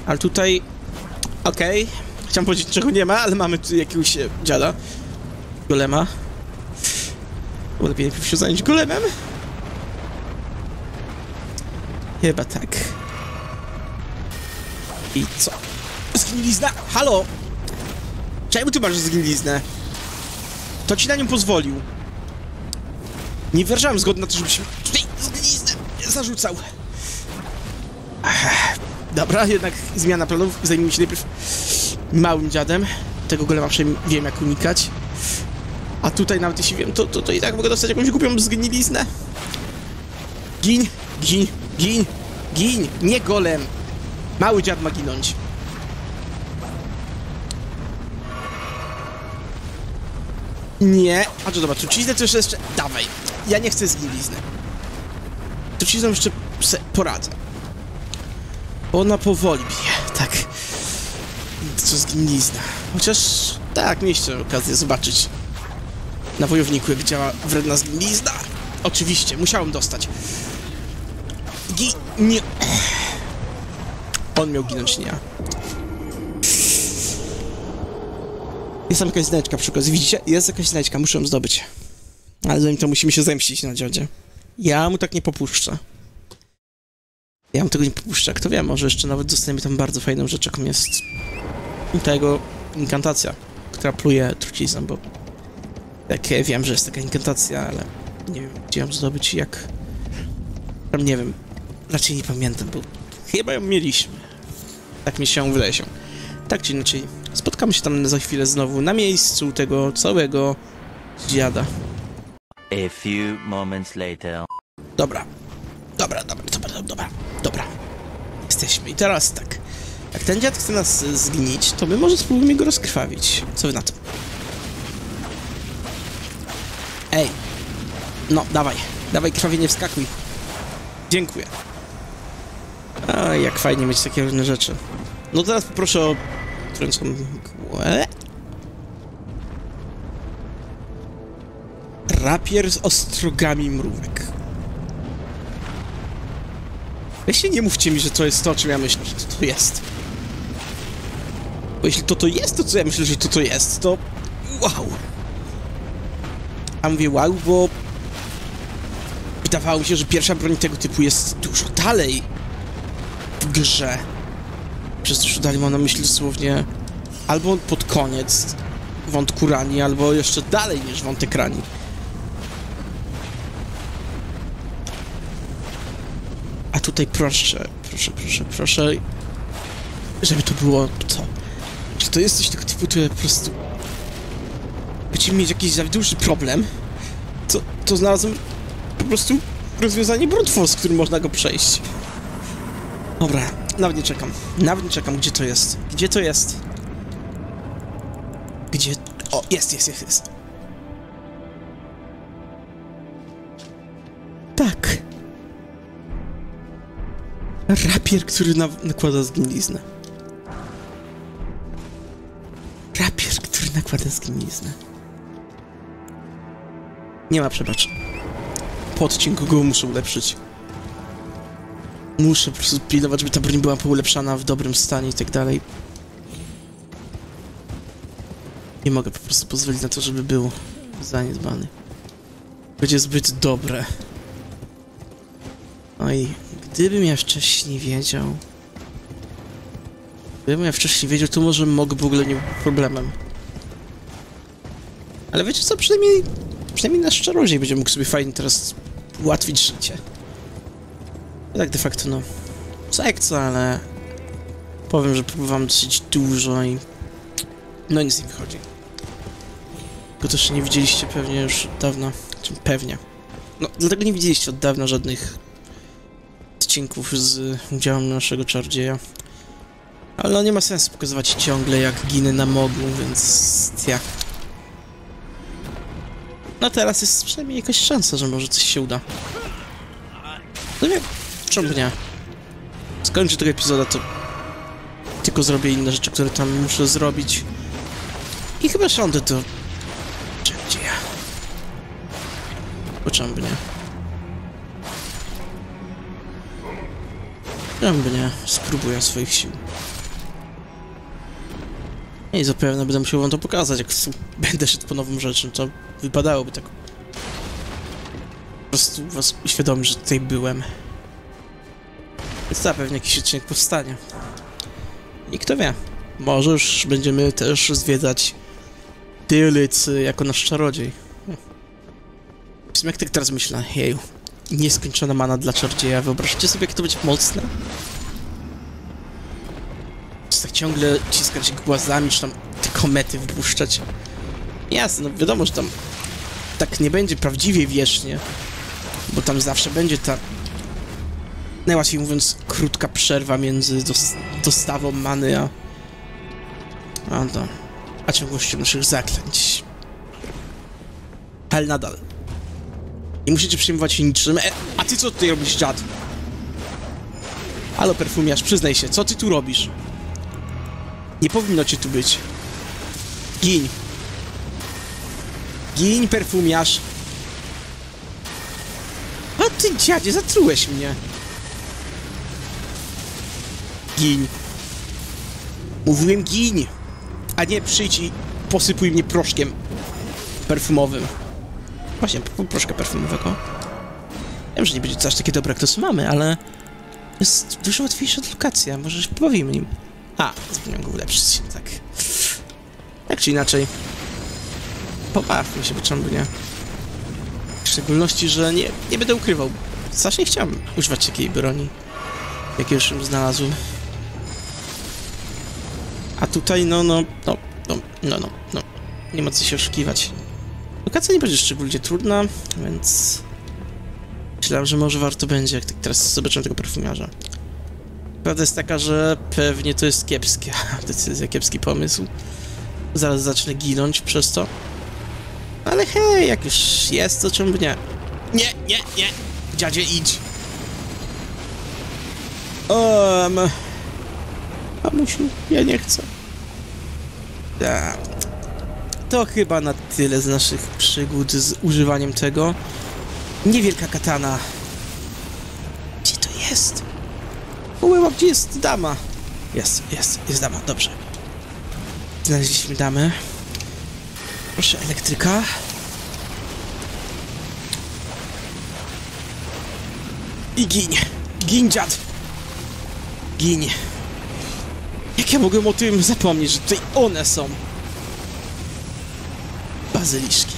Ale tutaj... okej. Okay. Chciałem powiedzieć, czego nie ma, ale mamy tu jakiegoś dziada. Golema. Bo lepiej najpierw się zająć golemem. Chyba tak. I co? Zgnilizna! Halo! Czemu ty masz zgniliznę? To ci na nią pozwolił. Nie wyrażałem zgody na to, żebyś mi tutaj zgniliznę zarzucał. Ach, dobra, jednak zmiana planów. Zajmijmy się najpierw małym dziadem. Tego golema przynajmniej wiem, jak unikać. A tutaj nawet jeśli wiem, to, to, to i tak mogę dostać jakąś głupią zgniliznę. Gin, gin, gin, gin. Nie golem. Mały dziad ma ginąć. Nie. A to dobra, truciznę to jeszcze jeszcze... dawaj. Ja nie chcę zgnilizny. Trucizną jeszcze poradzę. Ona powoli bije, tak. Co zgnilizna. Chociaż... tak, mieliście okazję zobaczyć na wojowniku, jak działa wredna zgnilizna. Oczywiście, musiałem dostać. Gi... nie... on miał ginąć, nie ja. Jest tam jakaś znajdźka przy okazji, widzicie? Jest jakaś znajdźka, muszę ją zdobyć. Ale zanim to musimy się zemścić na dziodzie. Ja mu tak nie popuszczę. Ja mu tego nie popuszczę, kto wie, może jeszcze nawet dostaniemy tam bardzo fajną rzecz, jaką jest ta jego inkantacja, która pluje trucizną, bo tak ja wiem, że jest taka inkantacja, ale nie wiem, gdzie ją zdobyć i jak... tam nie wiem, raczej nie pamiętam, bo chyba ją mieliśmy. Tak mi się wylezią. Tak czy inaczej, Spotkamy się tam za chwilę znowu na miejscu tego całego dziada. A few moments later. Dobra. Dobra, dobra, dobra, dobra, dobra. Jesteśmy. I teraz tak. Jak ten dziad chce nas zgnić, to my może spróbujemy go rozkrwawić. Co wy na to? Ej. No, dawaj. Dawaj, krwawie, nie wskakuj. Dziękuję. A, jak fajnie mieć takie różne rzeczy. No teraz poproszę o trącą mgłę. Rapier z ostrogami mrówek. Weźcie, nie mówcie mi, że to jest to, o czym ja myślę, że to to jest. Bo jeśli to to jest, to co ja myślę, że to to jest, to... wow! A mówię wow, bo... wydawało mi się, że pierwsza broń tego typu jest dużo dalej w grze. Przez dużo dalej mam na myśli dosłownie albo pod koniec wątku Rani, albo jeszcze dalej niż wątek Rani. A tutaj proszę, proszę, proszę, proszę, żeby to było to. Czy to jest coś tego typu, które po prostu... będziemy mieć jakiś za duży problem, to, to znalazłem po prostu rozwiązanie brute force, z którym można go przejść. Dobra, nawet nie czekam, nawet nie czekam, gdzie to jest, gdzie to jest? Gdzie... o, jest, jest, jest, jest. Tak. Rapier, który na... nakłada zgniliznę. Rapier, który nakłada zgniliznę. Nie ma przebaczeń. Po odcinku go muszę ulepszyć. Muszę po prostu pilnować, żeby ta broń była poulepszana, w dobrym stanie i tak dalej. Nie mogę po prostu pozwolić na to, żeby był zaniedbany. Będzie zbyt dobre. Oj, gdybym ja wcześniej wiedział... Gdybym ja wcześniej wiedział, to może mógł w ogóle nie był problemem. Ale wiecie co, przynajmniej... przynajmniej na szczerozie będzie mógł sobie fajnie teraz ułatwić życie. No tak de facto, no... co jak co, ale... powiem, że próbowałem dosyć dużo i... no nic nie wychodzi. Go też nie widzieliście pewnie już od dawna. Pewnie. No, dlatego nie widzieliście od dawna żadnych odcinków z udziałem naszego czardzieja. Ale no, nie ma sensu pokazywać ciągle, jak ginę na mogu, więc... ja. No teraz jest przynajmniej jakaś szansa, że może coś się uda. No nie, czemu nie? Skończę tego epizoda, to... tylko zrobię inne rzeczy, które tam muszę zrobić. I chyba szandę to... czardzieja. Bo czemu by nie? Czemu by nie? Spróbuję swoich sił. I zapewne będę musiał wam to pokazać, jak będę szedł po nową rzeczy, to wypadałoby tak... po prostu was uświadomić, że tutaj byłem. Więc zapewne jakiś odcinek powstanie. I kto wie, może już będziemy też zwiedzać Tylicy jako nasz czarodziej. W sumie jak tak teraz myślę, jeju, nieskończona mana dla czarodzieja, wyobraźcie sobie, jak to będzie mocne? Czy tak ciągle ciskać głazami, czy tam te komety wypuszczać? Jasne, no wiadomo, że tam tak nie będzie prawdziwie wiecznie, bo tam zawsze będzie ta... najłatwiej mówiąc, krótka przerwa między dos dostawą many, a... A, to, a ciągłością naszych zaklęć. Ale nadal. Nie musicie przejmować się niczym. E, a ty co tutaj robisz, dziad? Halo, perfumiarz, przyznaj się, co ty tu robisz? Nie powinno cię tu być. Gin. Gin, perfumiarz. A ty, dziadzie, zatrułeś mnie. Gin. Mówiłem gin, a nie przyjdź i posypuj mnie proszkiem perfumowym. Właśnie, proszka perfumowego. Wiem, że nie będzie to aż takie dobre, jak to co mamy, ale jest dużo łatwiejsza lokacja, może się pobawimy nim. A, zapomniałem go ulepszyć, tak. Tak czy inaczej, pobawmy się, bo czemu nie? W szczególności, że nie, nie będę ukrywał. Strasznie chciałem używać takiej broni, jak już ją znalazłem. tutaj no, no, no, no, no, no, no. Nie ma co się oszukiwać. Lokacja nie będzie szczególnie trudna, więc... myślałem, że może warto będzie, jak teraz zobaczyłem tego perfumiarza. Prawda jest taka, że pewnie to jest kiepskie decyzja, kiepski pomysł. Zaraz zacznę ginąć przez to. Ale hej, jak już jest, to czemu nie? Nie, nie, nie! Dziadzie, idź! Um, mamusiu, ja nie chcę. Tak. To chyba na tyle z naszych przygód z używaniem tego. Niewielka katana. Gdzie to jest? Ułyła, gdzie jest dama? Jest, jest, jest dama, dobrze. Znaleźliśmy damę. Proszę, elektryka. I giń. Giń, dziad. Giń. Jak ja mogłem o tym zapomnieć, że tutaj one są? Bazyliszki.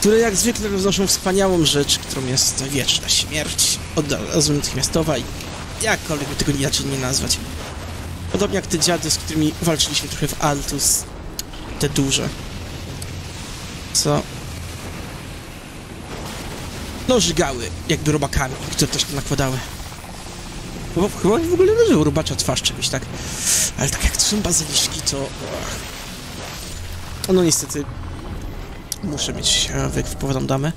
Które jak zwykle roznoszą wspaniałą rzecz, którą jest wieczna śmierć. Od razu natychmiastowa i jakkolwiek by tego inaczej nie nazwać. Podobnie jak te dziady, z którymi walczyliśmy trochę w Altus. Te duże. Co? No żygały, jakby robakami, które też to nakładały. Bo chyba w ogóle leżył robacza twarz czegoś, tak? Ale tak jak to są bazyliszki, to... no niestety... muszę mieć wypowiadam damę.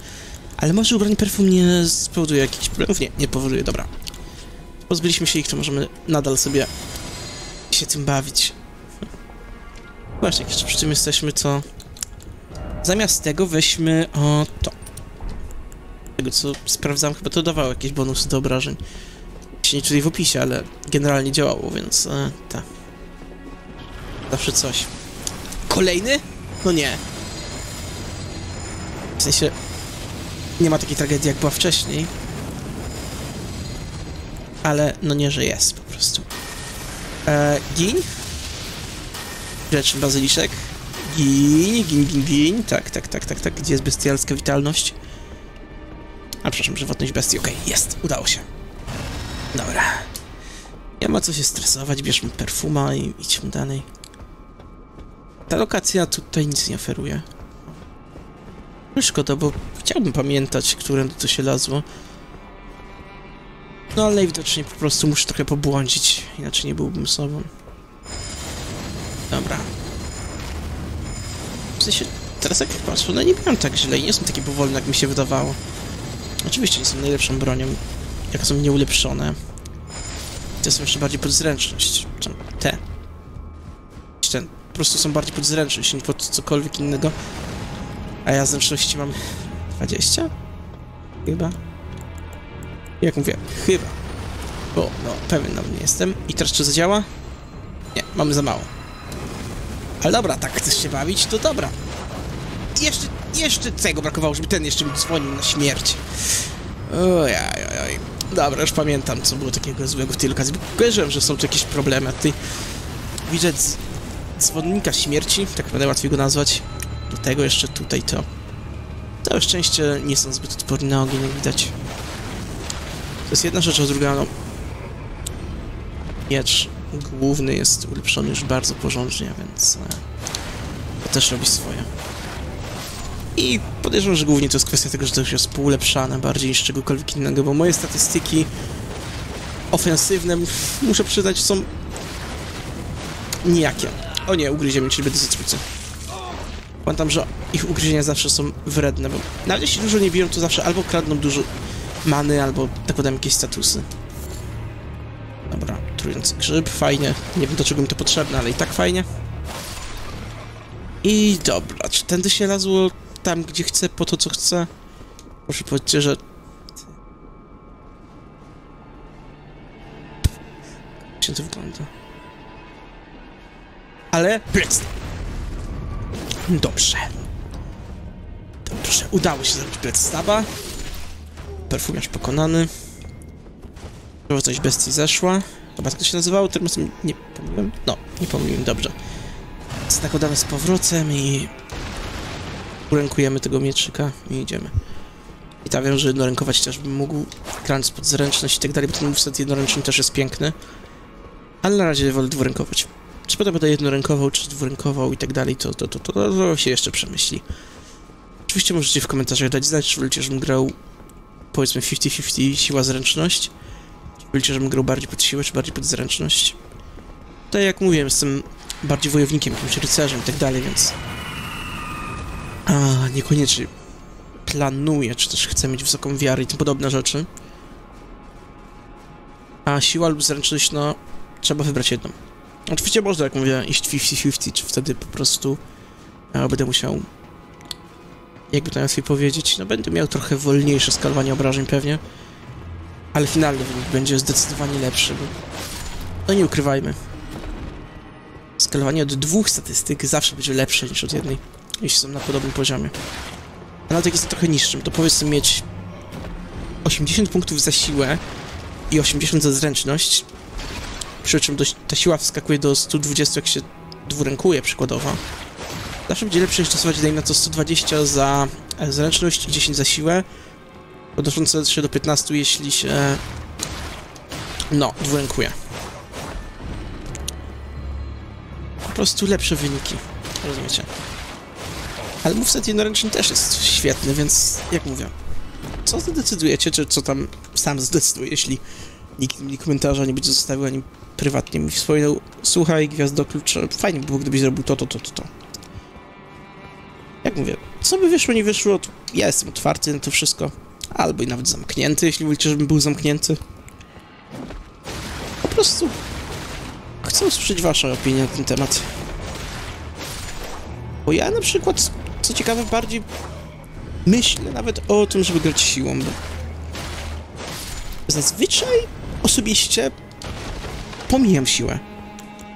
Ale może ubranie perfum nie spowoduje jakichś problemów? Nie, nie powoduje, dobra. Pozbyliśmy się ich, to możemy nadal sobie się tym bawić. Właśnie, jak jeszcze przy tym jesteśmy, to... zamiast tego weźmy o to. Tego, co sprawdzam, chyba to dawało jakieś bonusy do obrażeń. Się nie czyli w opisie, ale generalnie działało, więc... E, tak. Zawsze coś. Kolejny? No nie. W sensie, nie ma takiej tragedii, jak była wcześniej. Ale, no nie, że jest, po prostu. E, giń. Rzecz bazyliszek. Giń, giń, giń, giń. Tak, tak, tak, tak, tak. Gdzie jest bestialska witalność? A, przepraszam, żywotność bestii. Okej, okay, jest, udało się. Dobra. Nie ma co się stresować, bierzmy perfuma i idźmy dalej. Ta lokacja tutaj nic nie oferuje. Szkoda, bo chciałbym pamiętać, które to się lazło. No ale najwidoczniej po prostu muszę trochę pobłądzić, inaczej nie byłbym sobą. Dobra. W sensie, teraz jak patrzę, one nie byłem tak źle i nie są takie powolne, jak mi się wydawało. Oczywiście nie są najlepszą bronią, jak są nieulepszone. Te są jeszcze bardziej pod zręczność. Te. Ten. Po prostu są bardziej pod zręczność niż pod cokolwiek innego. A ja zręczności mam dwadzieścia? Chyba? Jak mówię, chyba. Bo, no, pewien nam nie jestem. I teraz czy zadziała? Nie, mamy za mało. Ale dobra, tak chcesz się bawić, to dobra. I jeszcze, jeszcze tego brakowało, żeby ten jeszcze mi dzwonił na śmierć. Ojoj, ojoj. Dobra, już pamiętam, co było takiego złego w tej lokacji. Kojarzyłem, że są tu jakieś problemy, a tutaj... widzę dzwonnika śmierci, tak będę łatwiej go nazwać. Do tego jeszcze tutaj to. Całe szczęście nie są zbyt odporni na ogień, jak widać. To jest jedna rzecz, a druga, no... miecz główny jest ulepszony już bardzo porządnie, więc... to też robi swoje. I podejrzewam, że głównie to jest kwestia tego, że to już jest półulepszane bardziej niż czegokolwiek innego, bo moje statystyki ofensywne, muszę przyznać, są... nijakie. O nie, ugryziemy, czyli będę zatrucy. Pamiętam, że ich ugryzienia zawsze są wredne, bo nawet jeśli dużo nie biją, to zawsze albo kradną dużo many, albo nakładają jakieś statusy. Dobra, trujący grzyb, fajnie. Nie wiem, do czego mi to potrzebne, ale i tak fajnie. I dobra, czy tędy się lazło tam, gdzie chcę, po to, co chcę? Może powiedzcie, że... jak się to wygląda? Ale... blitz! Dobrze. Dobrze, udało się zrobić bloodstab'a. Perfumiarz pokonany. Żywotność bestii zeszła. Chyba tak to się nazywało, teraz nie pomyliłem. No, nie pomyliłem, dobrze. Znakładamy z powrotem i... urękujemy tego mieczyka i idziemy. I tak wiem, że jednorękować też bym mógł. Kraniec pod zręczność i tak dalej, bo ten wstęp jednoręczny też jest piękny. Ale na razie wolę dwurękować. Czy potem będę jednorękował, czy dwurękował i tak dalej, to, to, to, to, to, to się jeszcze przemyśli. Oczywiście możecie w komentarzach dać znać, czy wolicie, żebym grał, powiedzmy, fifty fifty siła-zręczność. Czy wolicie, żebym grał bardziej pod siłę, czy bardziej pod zręczność. Tak jak mówiłem, jestem bardziej wojownikiem, jakimś rycerzem i tak dalej, więc... A, niekoniecznie planuję, czy też chcę mieć wysoką wiarę i tym podobne rzeczy. A siła lub zręczność, no, trzeba wybrać jedną. Oczywiście można, jak mówię, iść fifty fifty, czy wtedy po prostu a, będę musiał, jakby to najłatwiej powiedzieć, no będę miał trochę wolniejsze skalowanie obrażeń pewnie, ale finalny wynik będzie zdecydowanie lepszy, bo no nie ukrywajmy. Skalowanie od dwóch statystyk zawsze będzie lepsze niż od jednej, jeśli są na podobnym poziomie. A nawet jak jest trochę niższym, to powiedzmy mieć osiemdziesiąt punktów za siłę i osiemdziesiąt za zręczność, przy czym dość, ta siła wskakuje do stu dwudziestu, jak się dwurękuje przykładowo. Zawsze będzie lepsze niż stosować, dajmy na to, sto dwadzieścia za zręczność i dziesięć za siłę, podnoszące się do piętnastu, jeśli się... no, dwurękuje. Po prostu lepsze wyniki, rozumiecie? Ale moveset jednoręczny też jest świetny, więc jak mówię, co zdecydujecie, czy co tam sam zdecyduję, jeśli nikt mi komentarza nie będzie zostawił, ani prywatnie mi wspominał, słuchaj, GwiezdnyKlucz, fajnie by było, gdybyś zrobił to, to, to, to, to. Jak mówię, co by wyszło, nie wyszło, to ja jestem otwarty na to wszystko, albo i nawet zamknięty, jeśli mówicie, żebym był zamknięty. Po prostu chcę usłyszeć waszą opinię na ten temat. Bo ja na przykład, co ciekawe, bardziej myślę nawet o tym, żeby grać siłą, bo zazwyczaj osobiście pomijam siłę.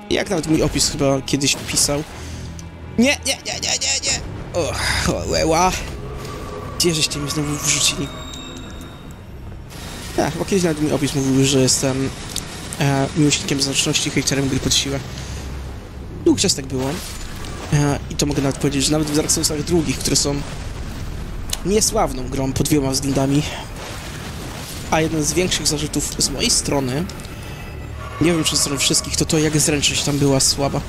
Jak nawet mój opis chyba kiedyś pisał. Nie, nie, nie, nie, nie, nie! O, cholera. Gdzie żeście mnie znowu wrzucili? Tak, bo kiedyś nawet mój opis mówił, że jestem e, miłośnikiem znaczności i hejterem gry pod siłę. Długi czas tak było. E, I to mogę nawet powiedzieć, że nawet w Dark Soulsach drugich, które są niesławną grą pod wieloma względami, a jeden z większych zarzutów z mojej strony, nie wiem czy ze strony wszystkich, to to jak zręczność tam była słaba.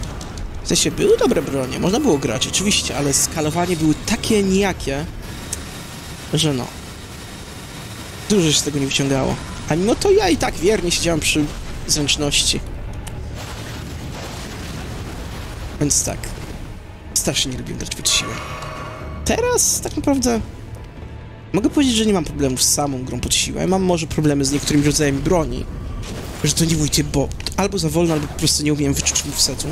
W sensie były dobre bronie, można było grać, oczywiście, ale skalowanie były takie nijakie, że no, dużo się z tego nie wyciągało. A mimo to ja i tak wiernie siedziałem przy zręczności. Więc tak, strasznie nie lubię grać pod siłę. Teraz tak naprawdę mogę powiedzieć, że nie mam problemów z samą grą pod siłę. Mam może problemy z niektórymi rodzajami broni, że to nie wójcie, bo albo za wolno, albo po prostu nie umiem wyczuć movesetu.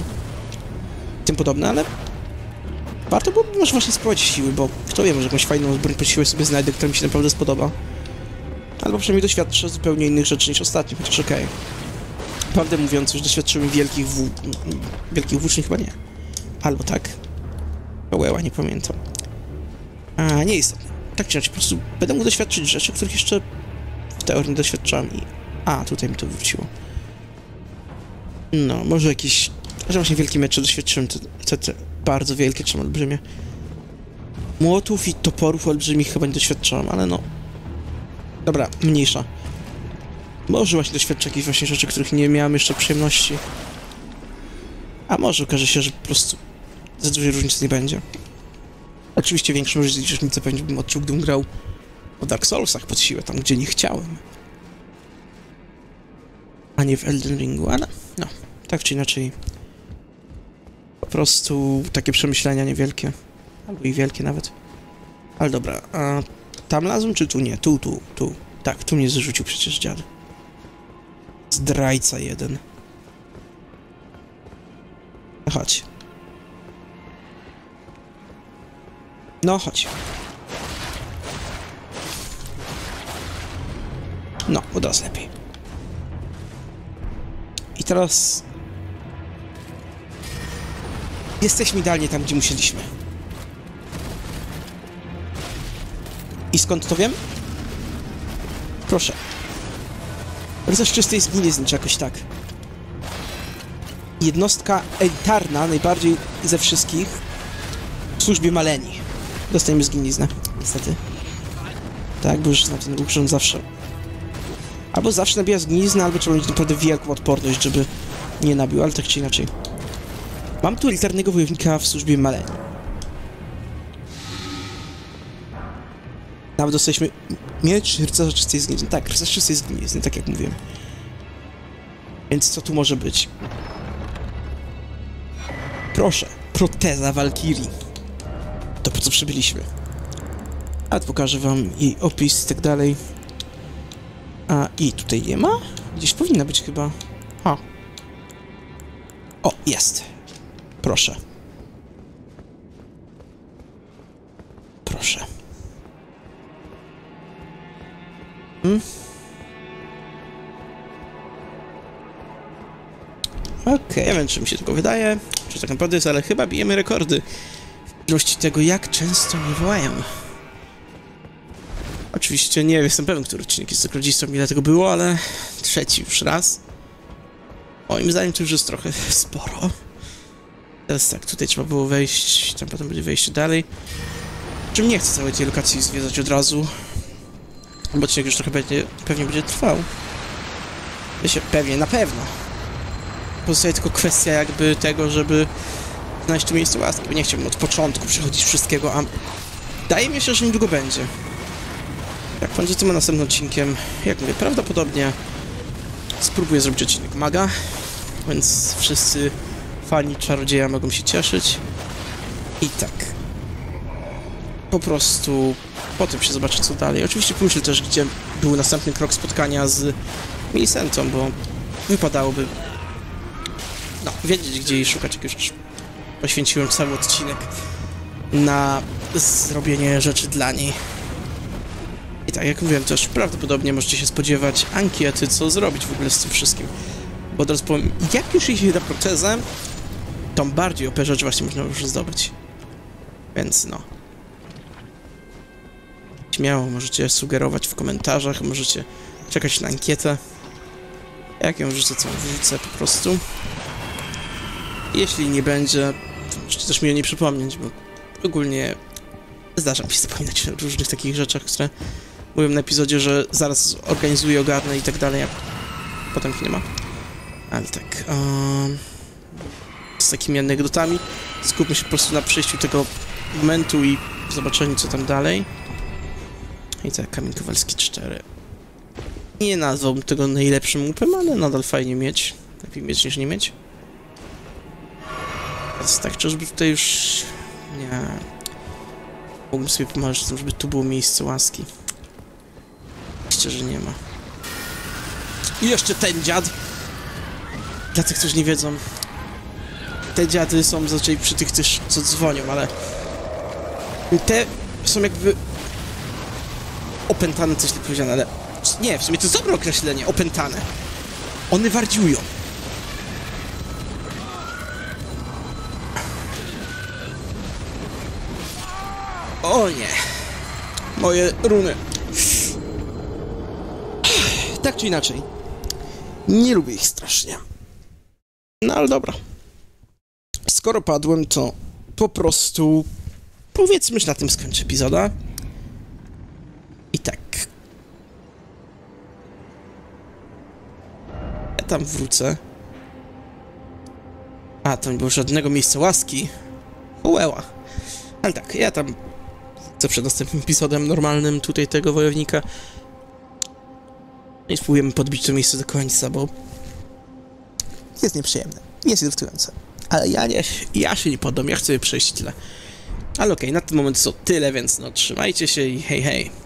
Tym podobne, ale warto byłoby może właśnie spróbować siły, bo kto wie, może jakąś fajną broń pod siłę sobie znajdę, która mi się naprawdę spodoba. Albo przynajmniej doświadczę zupełnie innych rzeczy niż ostatnio, chociaż okej. Okay. Prawdę mówiąc, już doświadczyłem wielkich włó... wielkich włóczni chyba nie. Albo tak. Ołeła, nie pamiętam. A, nie istotne. Tak czy inaczej, po prostu będę mógł doświadczyć rzeczy, których jeszcze w teorii nie doświadczałem i... A, tutaj mi to wróciło. No, może jakieś... Że właśnie wielkie miecze doświadczyłem, te, te, te bardzo wielkie, czy olbrzymie. Młotów i toporów olbrzymich chyba nie doświadczałem, ale no... Dobra, mniejsza. Może właśnie doświadczę jakichś właśnie rzeczy, których nie miałem jeszcze przyjemności. A może okaże się, że po prostu za dużej różnicy nie będzie. Oczywiście większą różnicę pewnie bym odczuł, gdybym grał o Dark Soulsach pod siłę, tam gdzie nie chciałem. A nie w Elden Ringu, ale no, tak czy inaczej. Po prostu takie przemyślenia niewielkie, albo i wielkie nawet. Ale dobra, a tam lazłem czy tu nie? Tu, tu, tu. Tak, tu mnie zrzucił przecież dziad. Zdrajca jeden. No chodź. No chodź. No, od razu lepiej. I teraz... Jesteśmy idealnie tam, gdzie musieliśmy. I skąd to wiem? Proszę. Rycerz czystej zgnienie zniczy jakoś tak. Jednostka elitarna, najbardziej ze wszystkich, w służbie Maleni. Dostajemy zgniliznę, niestety. Tak, bo już znam ten ruch, że on zawsze... Albo zawsze nabija zgniliznę, albo trzeba mieć naprawdę wielką odporność, żeby nie nabił, ale tak czy inaczej. Mam tu elitarnego wojownika w służbie Malenii. Nawet dostaliśmy miecz rycerza czystej zgnilizny. Tak, rycerz czystej zgnilizny, tak jak mówiłem. Więc co tu może być? Proszę, proteza Walkirii. To po co przybyliśmy. A pokażę wam jej opis i tak dalej. A i tutaj nie ma? Gdzieś powinna być chyba. Ha. O, jest. Proszę. Proszę. Hmm. Okej, okay. Ja wiem, czy mi się tylko wydaje, czy tak naprawdę jest, ale chyba bijemy rekordy w ilości tego, jak często mnie wołają. Oczywiście nie jestem pewien, który odcinek jest okrodzistą, ile tego było, ale trzeci już raz. Moim zdaniem to już jest trochę sporo. Teraz tak, tutaj trzeba było wejść, tam potem będzie wejście dalej. Przy czym nie chcę całej tej lokacji zwiedzać od razu, bo odcinek już trochę będzie, pewnie będzie trwał. Ja się pewnie, na pewno. Pozostaje tylko kwestia jakby tego, żeby znaleźć tu miejsce łaski, bo nie chciałbym od początku przechodzić wszystkiego, a wydaje mi się, że niedługo będzie. Jak będzie tym następnym odcinkiem, jak mówię, prawdopodobnie spróbuję zrobić odcinek Maga, więc wszyscy fani czarodzieja mogą się cieszyć. I tak. Po prostu potem się zobaczy, co dalej. Oczywiście pomyślę też, gdzie był następny krok spotkania z Milicentą, bo wypadałoby no, wiedzieć, gdzie jej szukać, jak już poświęciłem cały odcinek na zrobienie rzeczy dla niej. I tak jak mówiłem też, prawdopodobnie możecie się spodziewać ankiety, co zrobić w ogóle z tym wszystkim. Bo od razu powiem, jak już idzie na protezę, to bardziej O P rzeczy właśnie można już zdobyć. Więc no. Śmiało możecie sugerować w komentarzach, możecie czekać na ankietę. Jak ją wrzucę, co wrzucę po prostu. Jeśli nie będzie, to możecie też mi o niej przypomnieć, bo ogólnie zdarza mi się zapominać o różnych takich rzeczach, które mówiłem na epizodzie, że zaraz organizuję, ogarnę i tak dalej, a potem ich nie ma. Ale tak, um, z takimi anegdotami skupmy się po prostu na przejściu tego momentu i zobaczeniu, co tam dalej. I tak, Kamień Kowalski cztery. Nie nazwałbym tego najlepszym łupem, ale nadal fajnie mieć. Lepiej mieć niż nie mieć. Więc tak, czyżby tutaj już... nie... Mógłbym sobie pomagać z tym, żeby tu było miejsce łaski. Oczywiście, że nie ma. I jeszcze ten dziad! Dla tych, którzy nie wiedzą, te dziady są zazwyczaj przy tych też, co dzwonią, ale te są jakby opętane, coś tak powiedziane, ale nie, w sumie to jest dobre określenie, opętane. One wardziują. O nie! Moje runy. Tak czy inaczej, nie lubię ich strasznie. No ale dobra. Skoro padłem, to po prostu powiedzmy, że na tym skończę epizoda. I tak. Ja tam wrócę. A, tam nie było żadnego miejsca łaski. Ueła. Ale tak, ja tam... co przed następnym epizodem normalnym tutaj tego wojownika. I spróbujemy podbić to miejsce do końca, bo jest nieprzyjemne, jest irytujące. Ale ja nie, ja się nie poddam, ja chcę je przejść tyle. Ale okej, okay, na ten moment to tyle, więc no trzymajcie się i hej, hej.